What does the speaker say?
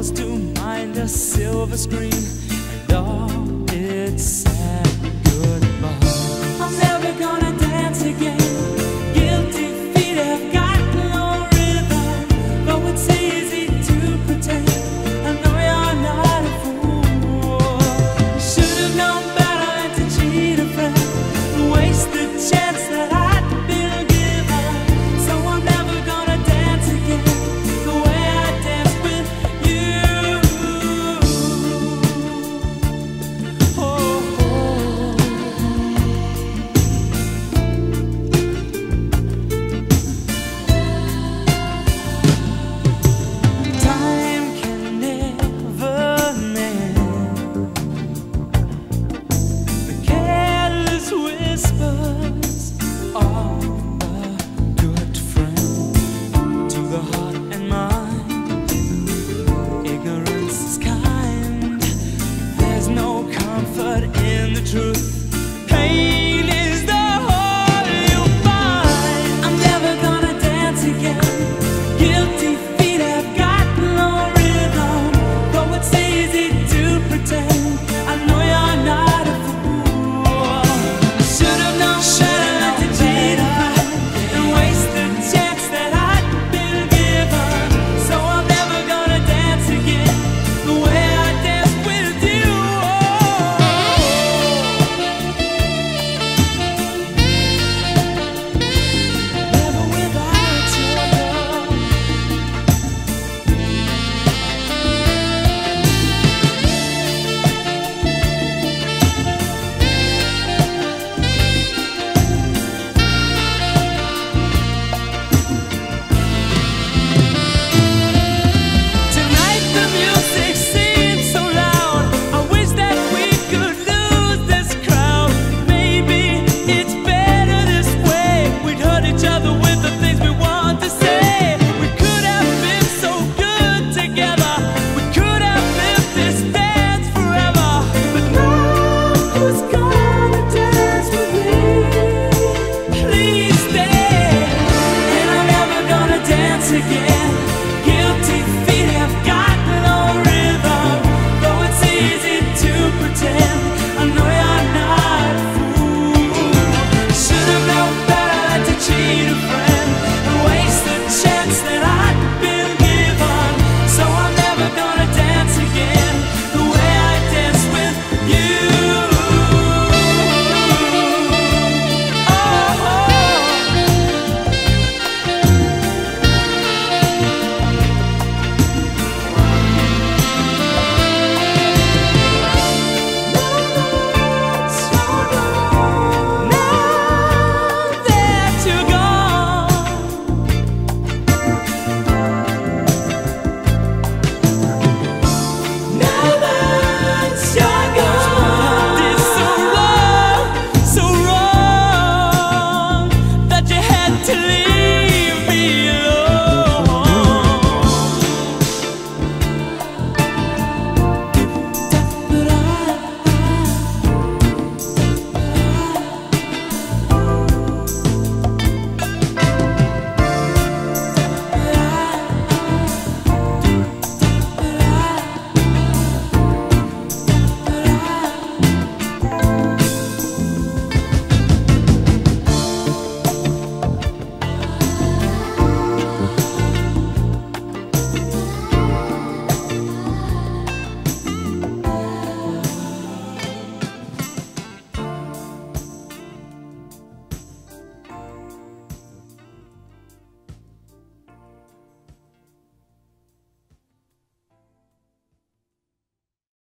calls to mind a silver screen, and all it says.